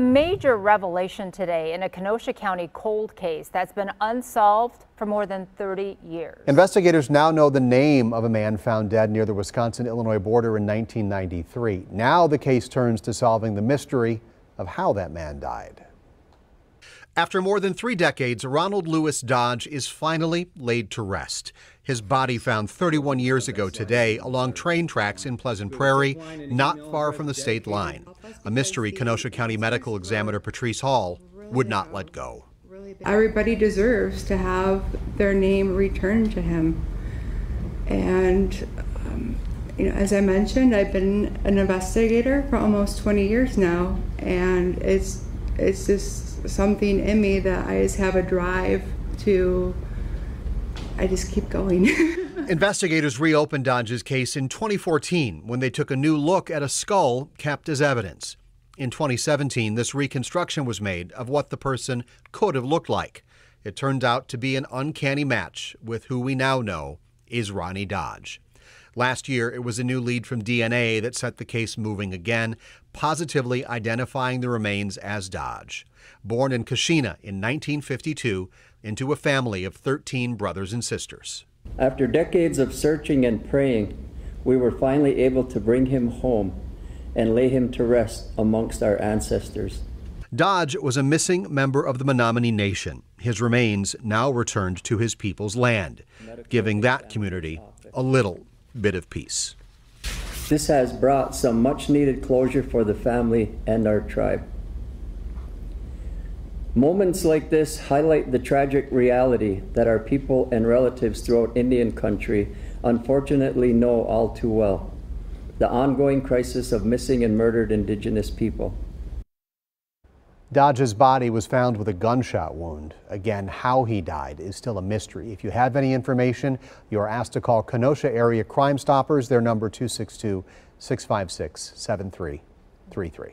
Major revelation today in a Kenosha County cold case that's been unsolved for more than 30 years. Investigators now know the name of a man found dead near the Wisconsin-Illinois border in 1993. Now the case turns to solving the mystery of how that man died. After more than 3 decades, Ronald Lewis Dodge is finally laid to rest. His body found 31 years ago today along train tracks in Pleasant Prairie, not far from the state line. A mystery Kenosha County Medical Examiner Patrice Hall would not let go. Everybody deserves to have their name returned to him. And, as I mentioned, I've been an investigator for almost 20 years now, and it's just something in me that I just have a drive to, I just keep going. Investigators reopened Dodge's case in 2014 when they took a new look at a skull kept as evidence. In 2017, this reconstruction was made of what the person could have looked like. It turned out to be an uncanny match with who we now know is Ronnie Dodge. Last year, it was a new lead from DNA that set the case moving again, positively identifying the remains as Dodge. Born in Keshena in 1952 into a family of 13 brothers and sisters. After decades of searching and praying, we were finally able to bring him home and lay him to rest amongst our ancestors. Dodge was a missing member of the Menominee Nation. His remains now returned to his people's land, giving that community a little bit of peace. This has brought some much-needed closure for the family and our tribe. Moments like this highlight the tragic reality that our people and relatives throughout Indian country unfortunately know all too well: the ongoing crisis of missing and murdered Indigenous people. Dodge's body was found with a gunshot wound. Again, how he died is still a mystery. If you have any information, you are asked to call Kenosha Area Crime Stoppers. Their number 262-656-7333.